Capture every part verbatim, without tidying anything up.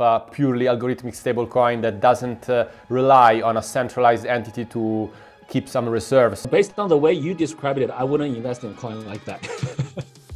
a purely algorithmic stablecoin that doesn't uh, rely on a centralized entity to keep some reserves. Based on the way you described it, I wouldn't invest in a coin like that.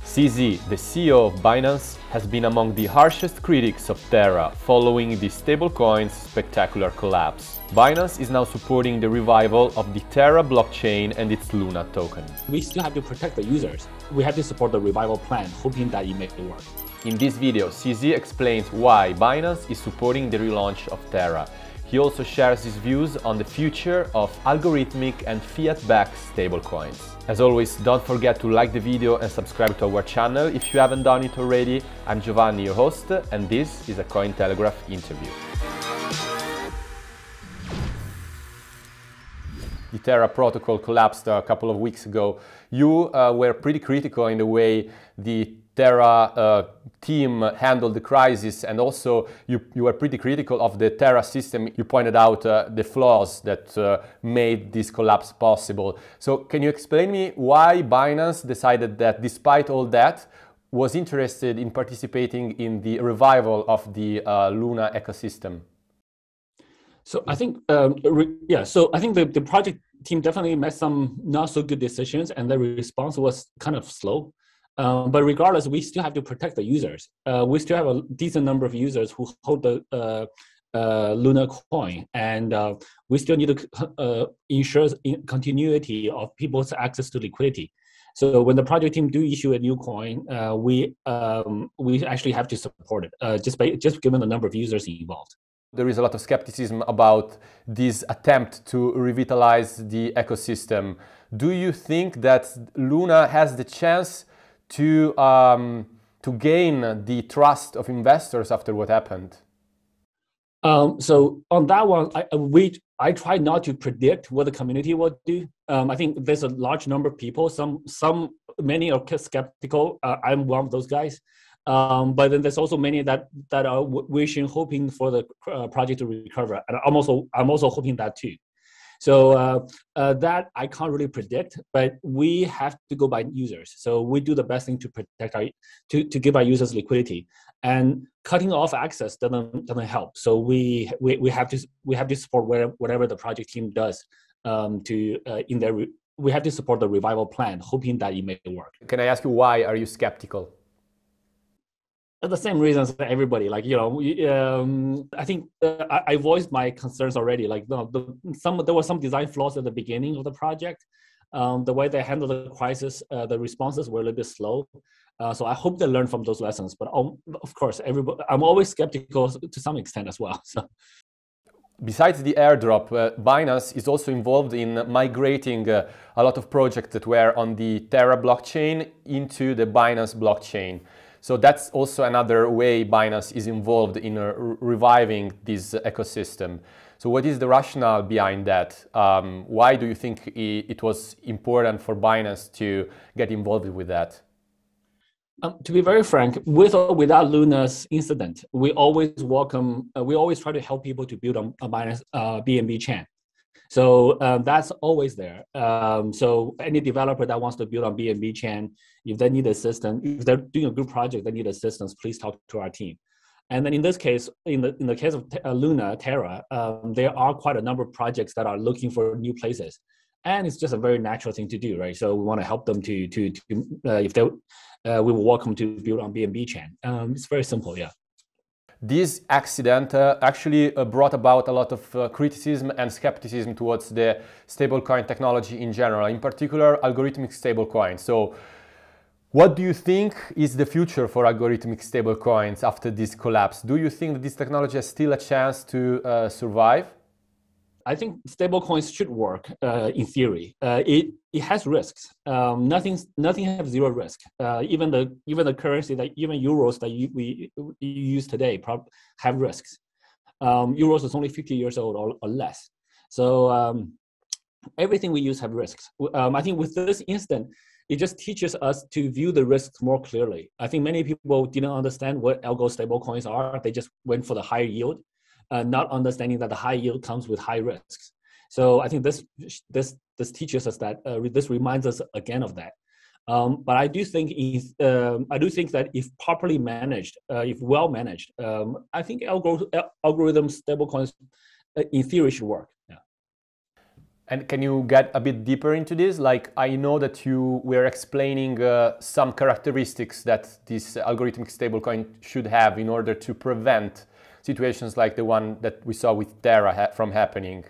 C Z, the C E O of Binance, has been among the harshest critics of Terra following the stablecoin's spectacular collapse. Binance is now supporting the revival of the Terra blockchain and its Luna token. We still have to protect the users. We have to support the revival plan, hoping that it may work. In this video, C Z explains why Binance is supporting the relaunch of Terra. He also shares his views on the future of algorithmic and fiat-backed stablecoins. As always, don't forget to like the video and subscribe to our channel if you haven't done it already. I'm Giovanni, your host, and this is a Cointelegraph interview. The Terra protocol collapsed a couple of weeks ago. You uh, were pretty critical in the way the Terra uh, team handled the crisis, and also you, you were pretty critical of the Terra system. You pointed out uh, the flaws that uh, made this collapse possible. So can you explain me why Binance decided that, despite all that, was interested in participating in the revival of the uh, Luna ecosystem? So I think, um, yeah, so I think the, the project team definitely made some not so good decisions, and the response was kind of slow. Um, but regardless, we still have to protect the users. Uh, we still have a decent number of users who hold the uh, uh, Luna coin, and uh, we still need to uh, ensure continuity of people's access to liquidity. So when the project team do issue a new coin, uh, we um, we actually have to support it, uh, just by just given the number of users involved. There is a lot of skepticism about this attempt to revitalize the ecosystem. Do you think that Luna has the chance to um, to gain the trust of investors after what happened? Um, so on that one, I, we, I try not to predict what the community will do. Um, I think there's a large number of people. Some, some, many are skeptical. Uh, I'm one of those guys. Um, but then there's also many that that are wishing, hoping for the uh, project to recover, and I'm also I'm also hoping that too. So uh, uh, that I can't really predict, but we have to go by users. So we do the best thing to protect our, to, to give our users liquidity, and cutting off access doesn't doesn't help. So we we, we have to we have to support whatever, whatever the project team does um, to uh, in their re we have to support the revival plan, hoping that it may work. Can I ask you, why are you skeptical? The same reasons for everybody, like, you know, um, I think uh, I, I voiced my concerns already. Like, no, the, some there were some design flaws at the beginning of the project. Um, the way they handled the crisis, uh, the responses were a little bit slow. Uh, so I hope they learn from those lessons. But um, of course, everybody, I'm always skeptical to some extent as well. So. Besides the airdrop, uh, Binance is also involved in migrating uh, a lot of projects that were on the Terra blockchain into the Binance blockchain. So that's also another way Binance is involved in uh, reviving this ecosystem. So what is the rationale behind that? Um, why do you think it was important for Binance to get involved with that? Um, to be very frank, with or without Luna's incident, we always welcome, uh, we always try to help people to build a, a Binance uh, B N B chain. So uh, that's always there. Um, so any developer that wants to build on B N B chain, if they need assistance, if they're doing a good project, they need assistance, please talk to our team. And then in this case, in the, in the case of uh, Luna, Terra, um, there are quite a number of projects that are looking for new places. And it's just a very natural thing to do, right? So we want to help them to, to, to uh, if they, uh, we will welcome to build on B N B chain. Um, it's very simple, yeah. This accident uh, actually uh, brought about a lot of uh, criticism and skepticism towards the stablecoin technology in general, in particular algorithmic stablecoins. So what do you think is the future for algorithmic stablecoins after this collapse? Do you think that this technology has still a chance to uh, survive? I think stablecoins should work uh, in theory. Uh, it it has risks. Um, nothing nothing has zero risk. Uh, even the even the currency that even euros that you, we you use today prob have risks. Um, euros is only fifty years old or, or less. So um, everything we use have risks. Um, I think with this incident, it just teaches us to view the risks more clearly. I think many people didn't understand what algo stablecoins are. They just went for the higher yield. Uh, not understanding that the high yield comes with high risks. So I think this this this teaches us that, uh, this reminds us again of that. Um, but I do think is um, I do think that if properly managed, uh, if well managed, um, I think algor- algorithm stablecoins uh, in theory should work. Yeah. And can you get a bit deeper into this? Like, I know that you were explaining uh, some characteristics that this algorithmic stablecoin should have in order to prevent situations like the one that we saw with Terra ha- from happening.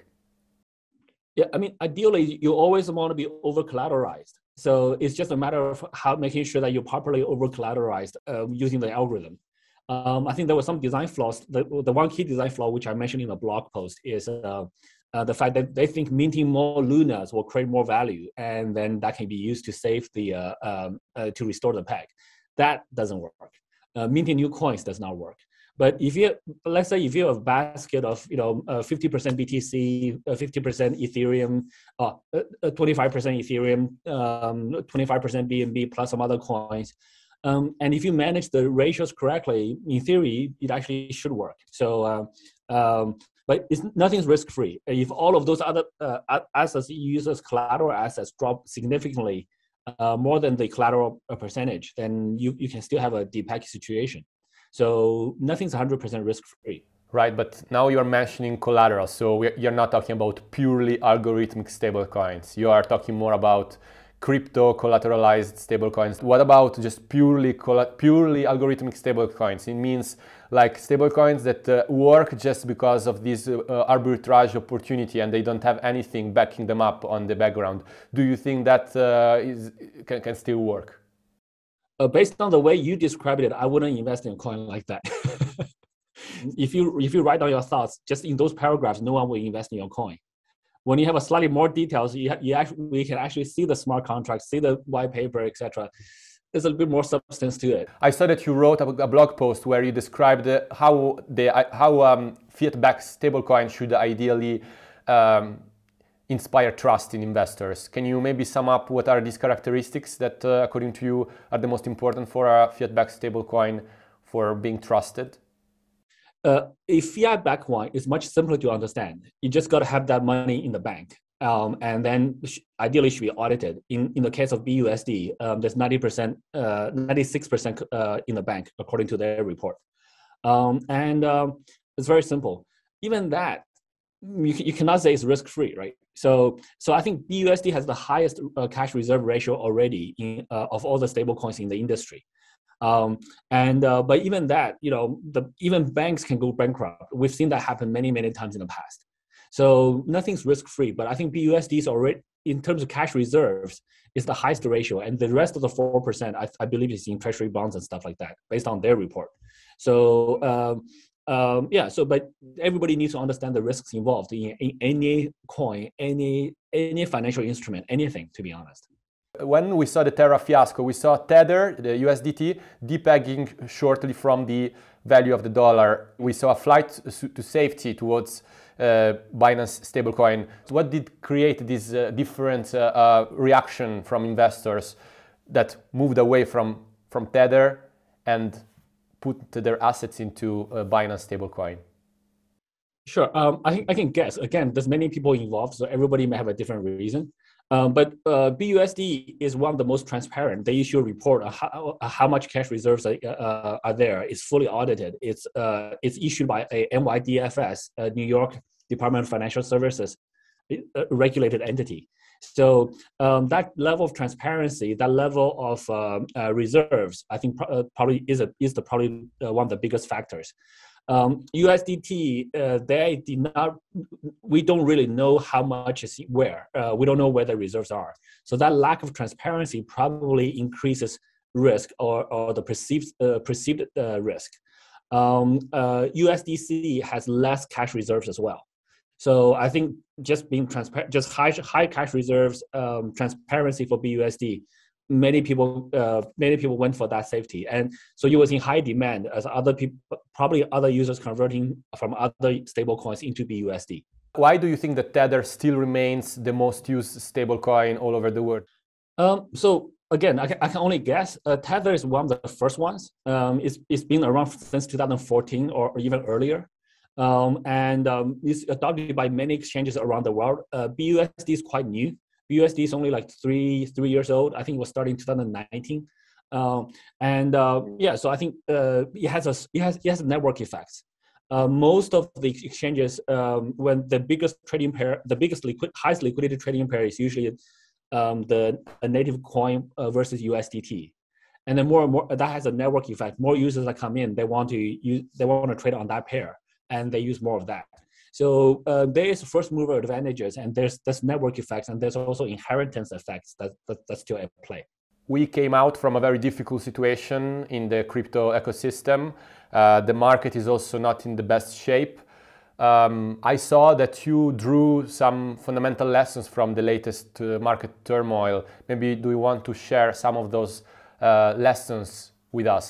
Yeah, I mean, ideally, you always want to be over-collateralized. So it's just a matter of how making sure that you're properly over-collateralized uh, using the algorithm. Um, I think there were some design flaws. The, the one key design flaw, which I mentioned in the blog post, is uh, uh, the fact that they think minting more Lunas will create more value, and then that can be used to save the uh, um, uh, to restore the peg. That doesn't work. Uh, minting new coins does not work. But if you, let's say if you have a basket of, you know, uh, fifty percent B T C, uh, fifty percent Ethereum, uh, uh, twenty-five percent Ethereum, um, twenty-five percent B N B plus some other coins. Um, and if you manage the ratios correctly, in theory, it actually should work. So, uh, um, but it's, nothing's risk-free. If all of those other uh, assets, users, collateral assets drop significantly uh, more than the collateral percentage, then you, you can still have a de-package situation. So nothing's one hundred percent risk-free. Right, but now you're mentioning collateral. So we're, you're not talking about purely algorithmic stablecoins. You are talking more about crypto collateralized stablecoins. What about just purely purely algorithmic stablecoins? It means like stablecoins that uh, work just because of this uh, arbitrage opportunity and they don't have anything backing them up on the background. Do you think that uh, is, can, can still work? Uh, based on the way you described it, I wouldn't invest in a coin like that. if you if you write down your thoughts, just in those paragraphs, no one will invest in your coin. When you have a slightly more details, you, ha- you actually, we can actually see the smart contract, see the white paper, et cetera. There's a bit more substance to it. I saw that you wrote a blog post where you described how the how um, fiat-backed stablecoin should ideally um, inspire trust in investors. Can you maybe sum up what are these characteristics that, uh, according to you, are the most important for a fiat-backed stablecoin for being trusted? Uh, a fiat-backed one is much simpler to understand. You just got to have that money in the bank, um, and then sh- ideally should be audited. In in the case of B U S D, um, there's ninety percent, uh, ninety-six percent uh, in the bank, according to their report. Um, and um, it's very simple. Even that, You, you cannot say it's risk-free, right? So, so I think B U S D has the highest uh, cash reserve ratio already in, uh, of all the stablecoins in the industry. Um, and uh, but even that, you know, the, even banks can go bankrupt. We've seen that happen many, many times in the past. So nothing's risk-free. But I think B U S D is already, in terms of cash reserves, is the highest ratio, and the rest of the four percent, I, I believe, is in treasury bonds and stuff like that, based on their report. So. Um, Um, yeah, so but everybody needs to understand the risks involved in, in any coin, any any financial instrument, anything, to be honest. When we saw the Terra fiasco, we saw Tether, the U S D T, depegging shortly from the value of the dollar. We saw a flight to safety towards uh, Binance stablecoin. What did create this uh, different uh, uh, reaction from investors that moved away from, from Tether and put their assets into a Binance stablecoin? Sure, um, I think I can guess. Again, there's many people involved, so everybody may have a different reason. Um, but uh, B U S D is one of the most transparent. They issue a report on how, how much cash reserves are, uh, are there. It's fully audited. It's uh, it's issued by a N Y D F S, a New York Department of Financial Services, a regulated entity. So um, that level of transparency, that level of um, uh, reserves, I think pro- uh, probably is a, is the probably uh, one of the biggest factors. Um, U S D T, uh, they did not. We don't really know how much is where. Uh, we don't know where the reserves are. So that lack of transparency probably increases risk or or the perceived uh, perceived uh, risk. Um, uh, U S D C has less cash reserves as well. So I think just being transparent, just high high cash reserves, um, transparency for B U S D, many people uh, many people went for that safety, and so you was in high demand as other people, probably other users converting from other stablecoins into B U S D. Why do you think that Tether still remains the most used stablecoin all over the world? Um, so. Again, I can, I can only guess. Uh, Tether is one of the first ones. Um, it's it's been around since two thousand fourteen or, or even earlier. Um, and um, it's adopted by many exchanges around the world. Uh, B U S D is quite new. B U S D is only like three three years old. I think it was started in two thousand nineteen. Um, and uh, yeah, so I think uh, it has a it has it has a network effect. Uh, most of the exchanges, um, when the biggest trading pair, the biggest liquid, highest liquidity trading pair is usually um, the a native coin uh, versus U S D T. And then more and more, that has a network effect. More users that come in, they want to use, they want to trade on that pair, and they use more of that. So uh, there is first mover advantages, and there's there's network effects, and there's also inheritance effects that, that that's still at play. We came out from a very difficult situation in the crypto ecosystem. Uh, the market is also not in the best shape. Um, I saw that you drew some fundamental lessons from the latest uh, market turmoil. Maybe do you want to share some of those Uh, lessons with us?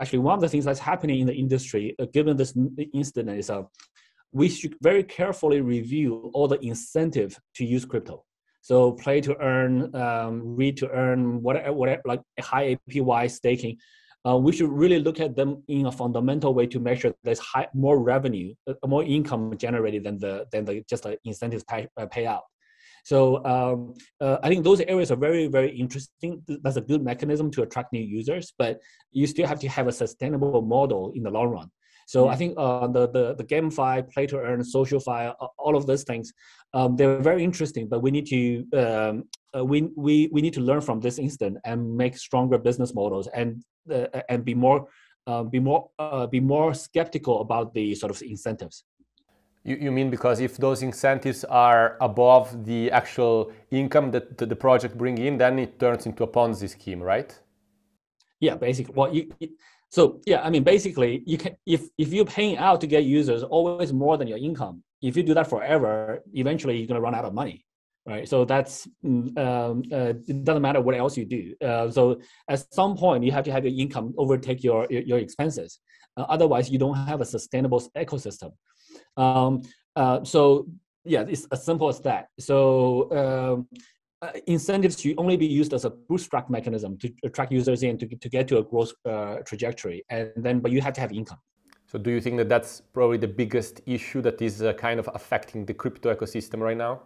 Actually, one of the things that's happening in the industry, uh, given this incident, is uh, we should very carefully review all the incentive to use crypto. So play to earn, um, read to earn, whatever, whatever, like high A P Y staking. Uh, we should really look at them in a fundamental way to make sure there's high, more revenue, uh, more income generated than the than the just the incentive pay, uh, payout. So um, uh, I think those areas are very, very interesting. That's a good mechanism to attract new users, but you still have to have a sustainable model in the long run. So mm-hmm. I think uh, the, the, the GameFi, Play to Earn, SocialFi, uh, all of those things, um, they're very interesting, but we need to um, uh, we, we, we need to learn from this incident and make stronger business models and uh, and be more uh, be more uh, be more skeptical about the sort of incentives. You mean because if those incentives are above the actual income that the project brings in, then it turns into a Ponzi scheme, right? Yeah, basically. Well, you, so yeah, I mean, basically, you can if if you're paying out to get users always more than your income, if you do that forever, eventually you're gonna run out of money, right? So that's um, uh, it doesn't matter what else you do. Uh, so at some point, you have to have your income overtake your your, your expenses. Uh, otherwise, you don't have a sustainable ecosystem. Um, uh, so yeah, it's as simple as that. So um, incentives should only be used as a bootstrap mechanism to attract users in to, to get to a growth uh, trajectory, and then but you have to have income. So do you think that that's probably the biggest issue that is uh, kind of affecting the crypto ecosystem right now?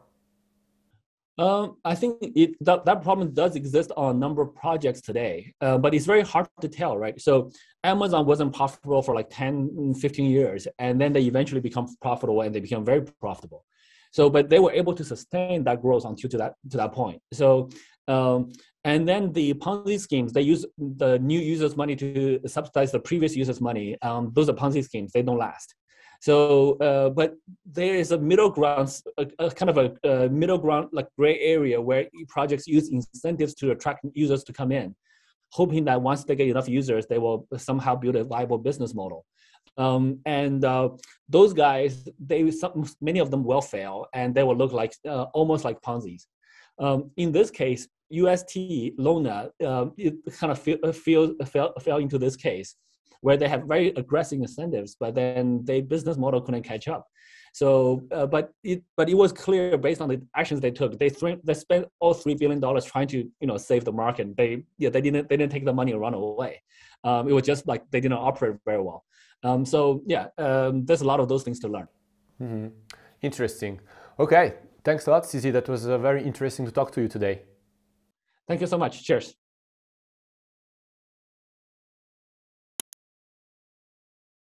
Um, I think it, that, that problem does exist on a number of projects today, uh, but it's very hard to tell, right? So Amazon wasn't profitable for like ten, fifteen years, and then they eventually become profitable and they become very profitable. So, but they were able to sustain that growth until to that, to that point. So, um, and then the Ponzi schemes, they use the new users' money to subsidize the previous users' money. Um, those are Ponzi schemes, they don't last. So, uh, but there is a middle ground, a, a kind of a, a middle ground, like gray area where projects use incentives to attract users to come in, hoping that once they get enough users, they will somehow build a viable business model. Um, and uh, those guys, they some, many of them will fail, and they will look like uh, almost like Ponzi's. Um, in this case, U S T, Luna, uh, it kind of feel, feel, fell, fell into this case, where they have very aggressive incentives, but then their business model couldn't catch up. So, uh, but it but it was clear based on the actions they took. They th they spent all three billion dollars trying to you know save the market. They yeah they didn't they didn't take the money and run away. Um, it was just like they didn't operate very well. Um, so yeah, um, there's a lot of those things to learn. Mm-hmm. Interesting. Okay, thanks a lot, C Z. That was uh, very interesting to talk to you today. Thank you so much. Cheers.